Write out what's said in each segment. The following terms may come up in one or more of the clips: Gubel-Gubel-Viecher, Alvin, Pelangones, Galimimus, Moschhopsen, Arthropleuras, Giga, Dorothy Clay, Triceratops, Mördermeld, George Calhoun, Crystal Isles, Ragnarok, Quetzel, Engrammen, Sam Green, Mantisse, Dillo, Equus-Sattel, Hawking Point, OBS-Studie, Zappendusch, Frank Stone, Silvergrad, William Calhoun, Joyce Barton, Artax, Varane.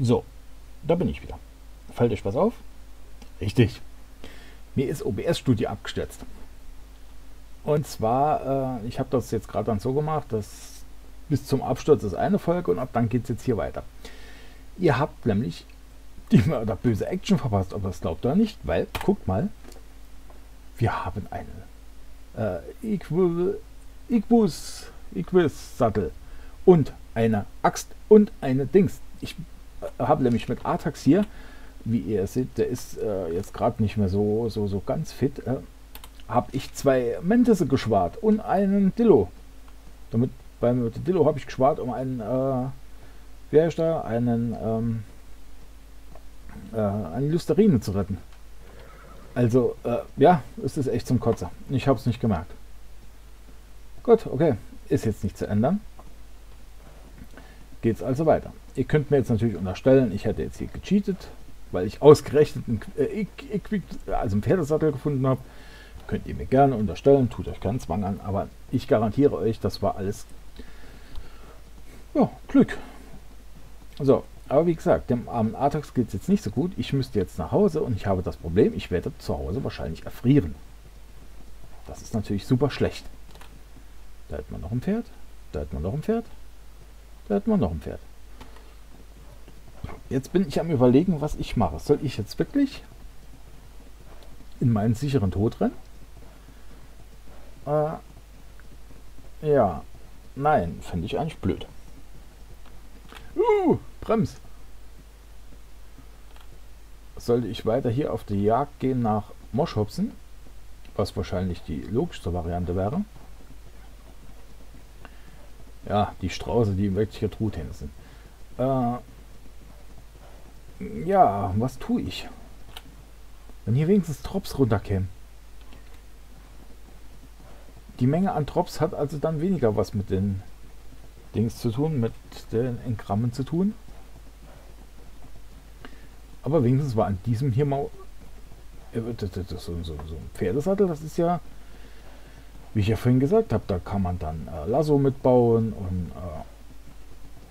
So, da bin ich wieder. Fällt euch was auf? Richtig. Mir ist OBS-Studie abgestürzt. Und zwar, ich habe das jetzt gerade dann so gemacht, dass bis zum Absturz ist eine Folge und ab dann geht es jetzt hier weiter. Ihr habt nämlich die mörderböse Action verpasst, ob ihr es glaubt oder nicht, weil, guckt mal, wir haben eine Equus-Sattel und eine Axt und eine Dings. Ich habe nämlich mit Artax hier, wie ihr seht, der ist jetzt gerade nicht mehr so ganz fit, habe ich zwei Mantisse geschwart und einen Dillo. Damit beim Dillo habe ich geschwart um einen, wer ist da? Eine Lusterine zu retten. Also, ja, es ist echt zum Kotzer. Ich habe es nicht gemerkt. Gut, okay. Ist jetzt nicht zu ändern. Geht's also weiter. Ihr könnt mir jetzt natürlich unterstellen, ich hätte jetzt hier gecheatet, weil ich ausgerechnet einen Pferdesattel gefunden habe. Könnt ihr mir gerne unterstellen, tut euch keinen Zwang an, aber ich garantiere euch, das war alles ja, Glück. So, aber wie gesagt, dem armen Artax geht es jetzt nicht so gut. Ich müsste jetzt nach Hause und ich habe das Problem, ich werde zu Hause wahrscheinlich erfrieren. Das ist natürlich super schlecht. Da hat man noch ein Pferd, da hat man noch ein Pferd, da hat man noch ein Pferd. Jetzt bin ich am Überlegen, was ich mache. Soll ich jetzt wirklich in meinen sicheren Tod rennen? Ja, nein, finde ich eigentlich blöd. Brems! Sollte ich weiter hier auf die Jagd gehen nach Moschhopsen, was wahrscheinlich die logischste Variante wäre. Ja, die Strauße, die wirklich Truthähne sind. Ja, was tue ich? Wenn hier wenigstens Drops runterkämen. Die Menge an Drops hat also dann weniger was mit den Dings zu tun, mit den Engrammen zu tun. Aber wenigstens war an diesem hier mal so ein Pferdesattel, das ist ja, wie ich ja vorhin gesagt habe, da kann man dann Lasso mitbauen und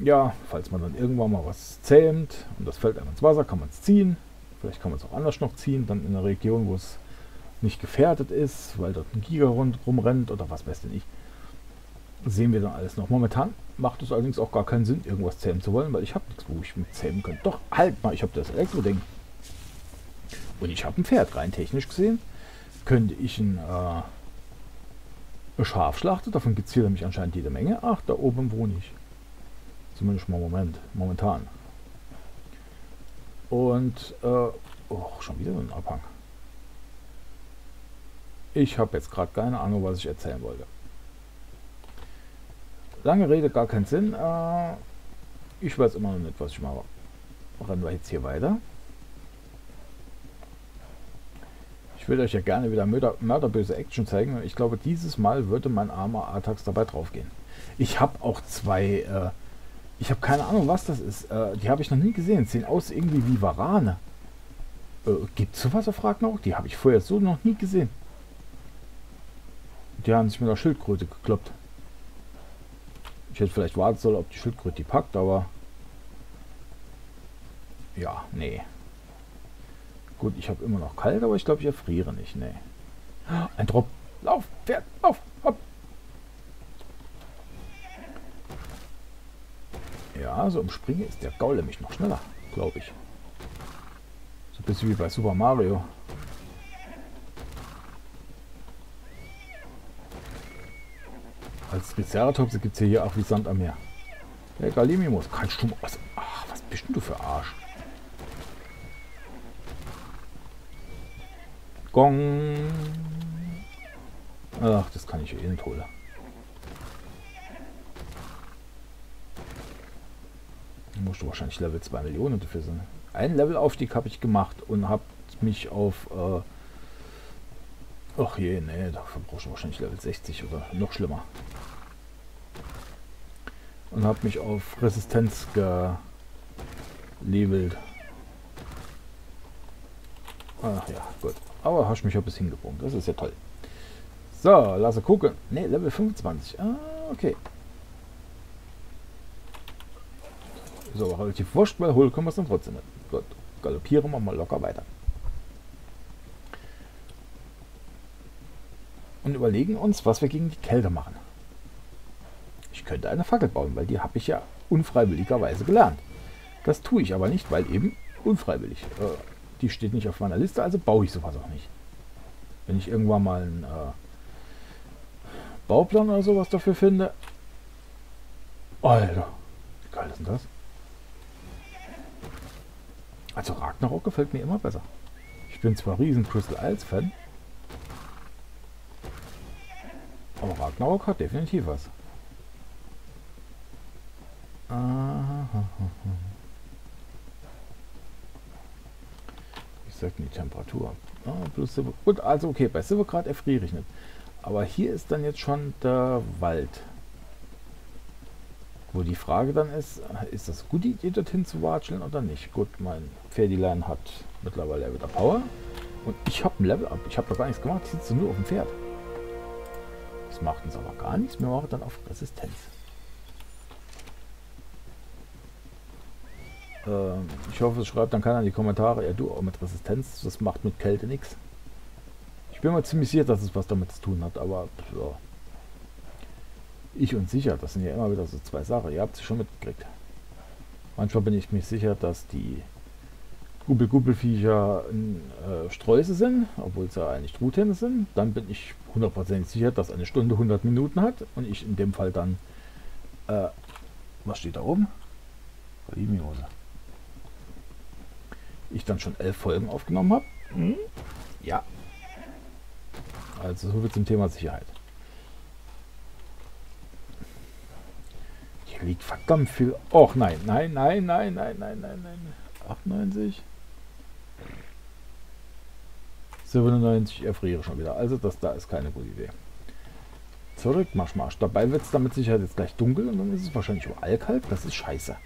ja, falls man dann irgendwann mal was zähmt und das fällt einem ins Wasser, kann man es ziehen. Vielleicht kann man es auch anders noch ziehen, dann in einer Region, wo es nicht gefährdet ist, weil dort ein Giga rumrennt oder was weiß denn ich. Sehen wir dann alles noch. Momentan macht es allerdings auch gar keinen Sinn, irgendwas zähmen zu wollen, weil ich habe nichts, wo ich mit zähmen könnte. Doch, halt mal, ich habe das Elektro-Ding. Und ich habe ein Pferd. Rein technisch gesehen könnte ich ein Schaf schlachten. Davon gibt es hier nämlich anscheinend jede Menge. Ach, da oben wohne ich. Zumindest mal momentan. Und, oh, schon wieder so ein Abhang. Ich habe jetzt gerade keine Ahnung, was ich erzählen wollte. Lange Rede, gar keinen Sinn. Ich weiß immer noch nicht, was ich mache. Rennen wir jetzt hier weiter. Ich würde euch ja gerne wieder mörderböse Action zeigen. Und ich glaube, dieses Mal würde mein armer Artax dabei drauf gehen. Ich habe auch zwei... ich habe keine Ahnung, was das ist. Die habe ich noch nie gesehen. Sehen aus irgendwie wie Varane. Gibt es sowas auf Ragnarok? Die habe ich vorher so noch nie gesehen. Die haben sich mit der Schildkröte gekloppt. Ich hätte vielleicht warten sollen, ob die Schildkröte die packt, aber... Ja, nee. Gut, ich habe immer noch kalt, aber ich glaube, ich erfriere nicht. Nee. Ein Drop. Lauf, Pferd, lauf, hopp. Ja, so im Springen ist der Gaul nämlich noch schneller, glaube ich. So ein bisschen wie bei Super Mario. Als Triceratops gibt es hier auch wie Sand am Meer. Der Galimimus, kein Stumm aus. Ach, was bist denn du für Arsch? Gong. Ach, das kann ich eh nicht holen. Musst du wahrscheinlich Level 2 Millionen dafür sein. Ein Levelaufstieg habe ich gemacht und habe mich auf... ach je, nee, dafür brauchst du wahrscheinlich Level 60 oder noch schlimmer. Und habe mich auf Resistenz gelevelt. Ach ja, gut. Aber hast mich ja bis hingebrungen. Das ist ja toll. So, lass gucken. Ne, Level 25. Ah, okay. Ist aber relativ wurscht, weil holen können wir es dann trotzdem mit. Gut, galoppieren wir mal locker weiter. Und überlegen uns, was wir gegen die Kälte machen. Ich könnte eine Fackel bauen, weil die habe ich ja unfreiwilligerweise gelernt. Das tue ich aber nicht, weil eben unfreiwillig. Die steht nicht auf meiner Liste, also baue ich sowas auch nicht. Wenn ich irgendwann mal einen Bauplan oder sowas dafür finde. Alter, wie geil ist denn das? Also Ragnarok gefällt mir immer besser. Ich bin zwar riesen Crystal Isles Fan, aber Ragnarok hat definitiv was. Ich sag die Temperatur. Plus gut, also okay, bei Silvergrad erfriere ich nicht. Aber hier ist dann jetzt schon der Wald. Wo die Frage dann ist, ist das eine gute Idee, dorthin zu watscheln oder nicht? Gut, mein Pferdilein hat mittlerweile wieder Power. Und ich habe ein Level Up. Ich habe doch gar nichts gemacht. Ich sitze nur auf dem Pferd. Das macht uns aber gar nichts. Wir machen dann auf Resistenz. Ich hoffe, es schreibt dann keiner in die Kommentare, ja du, auch mit Resistenz, das macht mit Kälte nichts. Ich bin mal ziemlich sicher, dass es was damit zu tun hat, aber ja. Ich und sicher, das sind ja immer wieder so zwei Sachen, ihr habt sie schon mitgekriegt. Manchmal bin ich mir sicher, dass die Gubel-Gubel-Viecher Sträuße sind, obwohl sie ja eigentlich Truthähne sind. Dann bin ich 100% sicher, dass eine Stunde 100 Minuten hat und ich in dem Fall dann, was steht da oben? Galimimus. Ich dann schon 11 Folgen aufgenommen habe. Mhm. Ja. Also so viel zum Thema Sicherheit. Hier liegt verdammt viel. Och nein, nein, nein, nein, nein, nein, nein, nein. 98. 97, erfriere schon wieder. Also das da ist keine gute Idee. Zurück, Marsch. Dabei wird es dann mit Sicherheit jetzt gleich dunkel und dann ist es wahrscheinlich überall kalt. Das ist scheiße.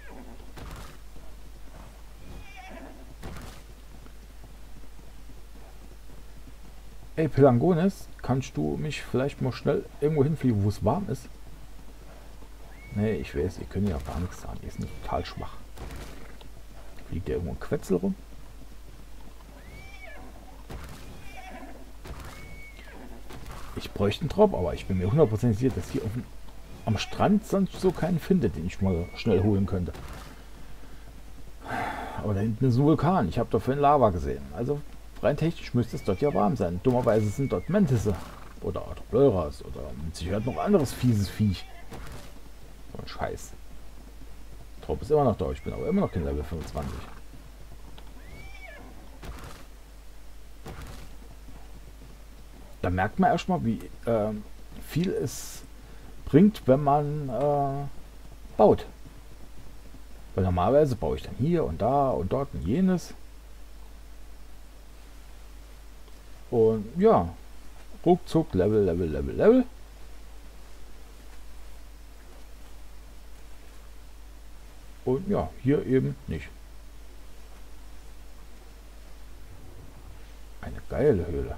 Ey, Pelangones, kannst du mich vielleicht mal schnell irgendwo hinfliegen, wo es warm ist? Nee, ich weiß, ihr könnt ja gar nichts sagen. Ihr seid total schwach. Fliegt ja irgendwo ein Quetzel rum? Ich bräuchte einen Trop, aber ich bin mir 100% sicher, dass hier am Strand sonst so keinen findet, den ich mal schnell holen könnte. Aber da hinten ist ein Vulkan. Ich habe dafür einen Lava gesehen. Also rein technisch müsste es dort ja warm sein. Dummerweise sind dort Mantisse oder Arthropleuras oder mit Sicherheit noch anderes fieses Viech. So ein Scheiß. Trop ist immer noch da. Ich bin aber immer noch kein Level 25. Da merkt man erstmal, wie viel es bringt, wenn man baut. Weil normalerweise baue ich dann hier und da und dort und jenes. Und ja, ruckzuck, Level. Und ja, hier eben nicht. Eine geile Höhle.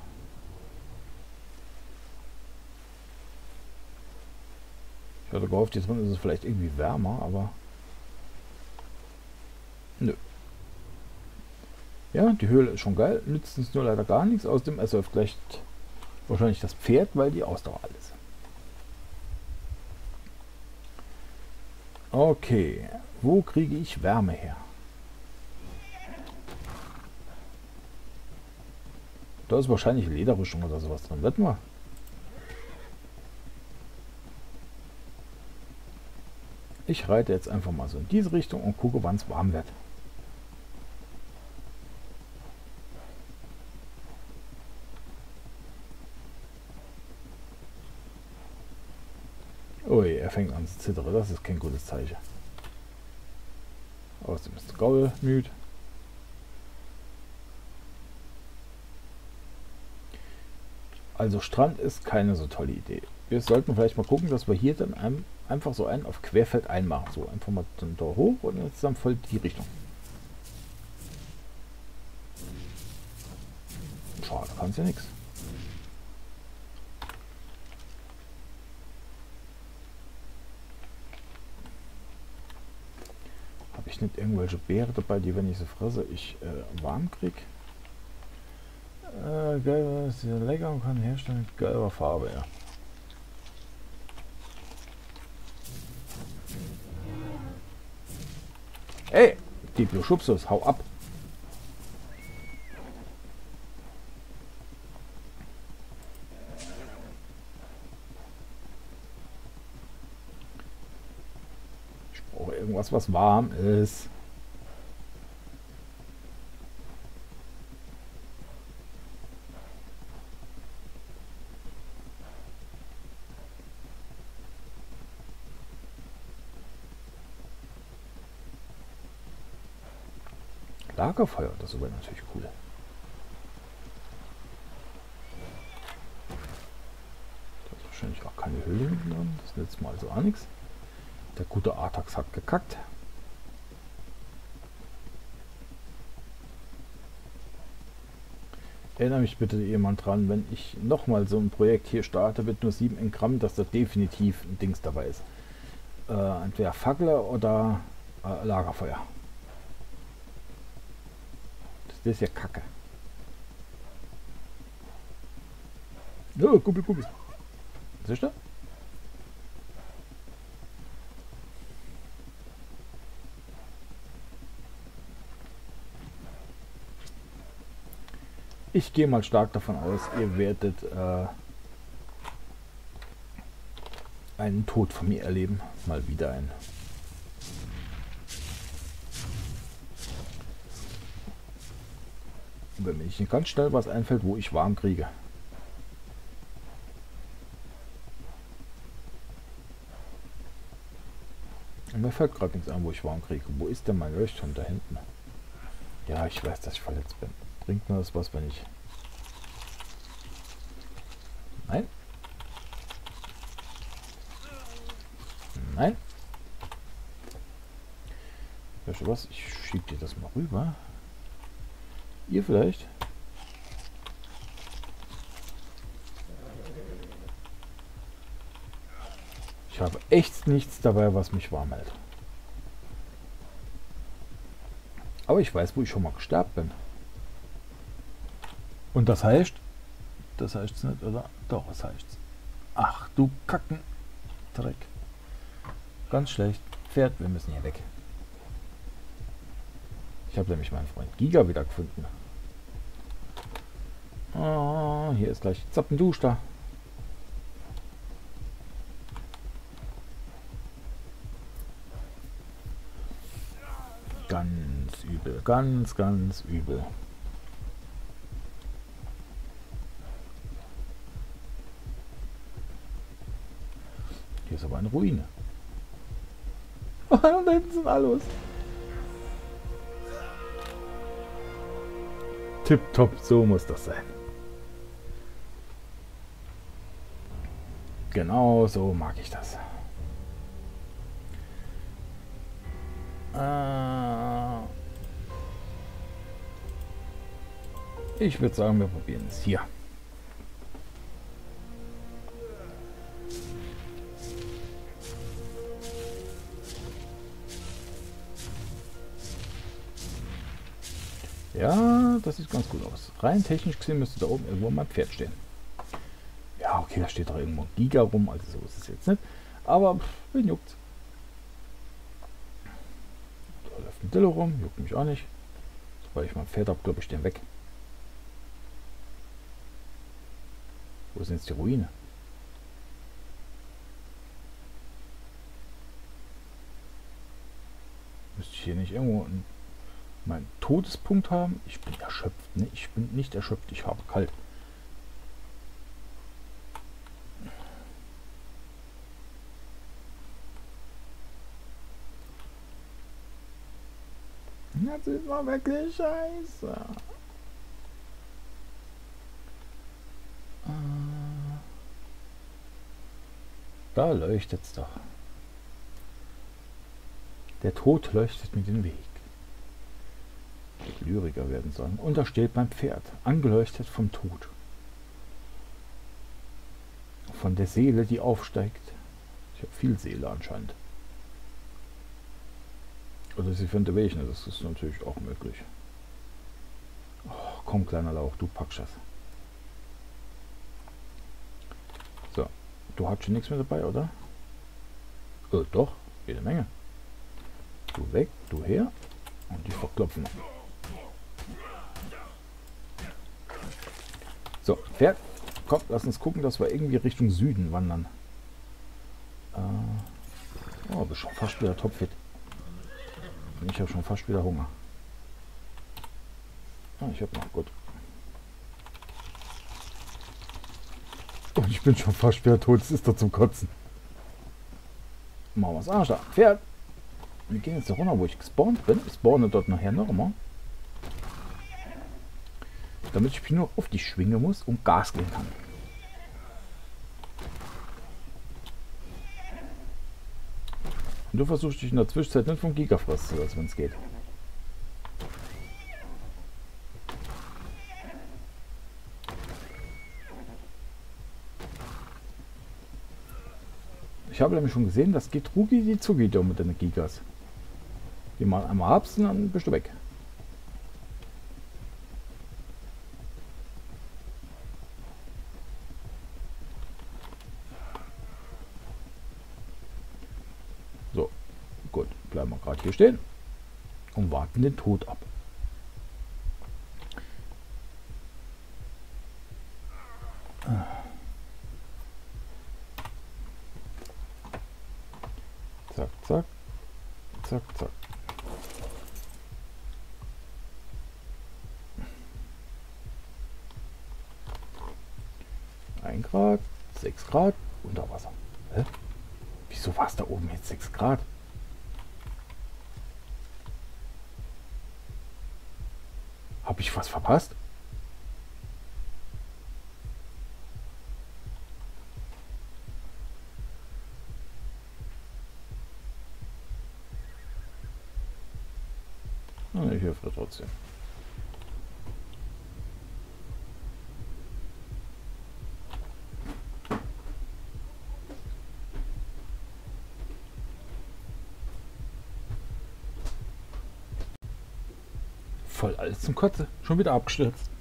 Ich hatte gehofft, jetzt ist es vielleicht irgendwie wärmer, aber nö. Ja, die Höhle ist schon geil, nützt uns nur leider gar nichts. Außerdem ersäuft gleich wahrscheinlich das Pferd, weil die Ausdauer alles. Okay, wo kriege ich Wärme her? Da ist wahrscheinlich Lederrüstung oder sowas drin. Wetten wir. Ich reite jetzt einfach mal so in diese Richtung und gucke, wann es warm wird. Ui, er fängt an zu zittern. Das ist kein gutes Zeichen. Außerdem ist Gaul müde. Also Strand ist keine so tolle Idee. Wir sollten vielleicht mal gucken, dass wir hier dann einfach so einen auf Querfeld einmachen. So einfach mal dann da hoch und jetzt dann voll die Richtung. Schade, kann's ja nichts. Habe ich nicht irgendwelche Beeren dabei, die, wenn ich sie fresse, ich warm kriege? Geil, ist ja lecker und kann herstellen. Gelber Farbe, ja. Ey, Diploschubsus, hau ab! Ich brauche irgendwas, was warm ist. Lagerfeuer, das wäre natürlich cool. Da ist wahrscheinlich auch keine Höhle hinten dran, das nützt mal so auch nichts. Der gute Artax hat gekackt. Erinnere mich bitte jemand dran, wenn ich nochmal so ein Projekt hier starte, wird nur 7 Engrammen, dass da definitiv ein Dings dabei ist. Entweder Fackler oder Lagerfeuer. Das ist ja Kacke. Oh, Gubel, Gubel. Siehst du? Ich gehe mal stark davon aus, ihr werdet einen Tod von mir erleben. Mal wieder einen. Wenn mir nicht ganz schnell was einfällt, wo ich warm kriege. Und mir fällt gerade nichts an, wo ich warm kriege. Wo ist denn mein Leuchtturm da hinten? Ja, ich weiß, dass ich verletzt bin. Bringt mir das was, wenn ich... Nein. Nein. Weißt du was? Ich schieb dir das mal rüber. Ihr vielleicht? Ich habe echt nichts dabei, was mich warm hält. Aber ich weiß, wo ich schon mal gestorben bin. Und das heißt? Das heißt's nicht, oder? Doch, das heißt's. Ach du Kacken. Dreck. Ganz schlecht. Pferd, wir müssen hier weg. Ich habe nämlich meinen Freund Giga wieder gefunden. Oh, hier ist gleich Zappendusch da. Ganz übel, ganz, ganz übel. Hier ist aber eine Ruine. Und da hinten sind alle los. Tipptopp, so muss das sein. Genau so mag ich das. Ich würde sagen, wir probieren es hier. Ja, das sieht ganz gut aus. Rein technisch gesehen müsste da oben irgendwo mein Pferd stehen. Ja, okay, da steht doch irgendwo ein Giga rum, also so ist es jetzt nicht. Aber, wen juckt's? Da läuft ein Dillo rum, juckt mich auch nicht. Weil ich mein Pferd habe, glaube ich, den weg. Wo ist denn jetzt die Ruine? Müsste ich hier nicht irgendwo... meinen Todespunkt haben. Ich bin erschöpft. Ne? Ich bin nicht erschöpft. Ich habe kalt. Das ist mal wirklich scheiße. Da leuchtet's doch. Der Tod leuchtet mir den Weg. Lyriker werden sollen. Und da steht mein Pferd, angeleuchtet vom Tod. Von der Seele, die aufsteigt. Ich habe viel Seele anscheinend. Oder sie findet den Weg nicht, das ist natürlich auch möglich. Oh, komm, kleiner Lauch, du packst das. So, du hast schon nichts mehr dabei, oder? Oh, doch, jede Menge. Du weg, du her und die verklopfen. So, Pferd, komm, lass uns gucken, dass wir irgendwie Richtung Süden wandern. Oh, bist schon fast wieder topfit. Ich habe schon fast wieder Hunger. Ah, ich habe noch, gut. Und ich bin schon fast wieder tot, es ist doch zum Kotzen. Machen wir das Arsch da. Pferd! Wir gehen jetzt da runter, wo ich gespawnt bin. Ich spawne dort nachher nochmal. Damit ich mich nur auf die Schwinge muss und Gas geben kann. Und du versuchst dich in der Zwischenzeit nicht vom Giga fressen zu lassen, wenn es geht. Ich habe nämlich schon gesehen, das geht Rugi die Zugi mit den Gigas. Die mal einmal abst und dann bist du weg. Hier stehen und warten den Tod ab. Zack, zack, zack, zack. Ein Grad, 6 Grad, unter Wasser. Hä? Wieso war es da oben jetzt 6 Grad? Habe ich was verpasst? Na, ich helfe trotzdem. Voll alles zum Kotze. Schon wieder abgestürzt.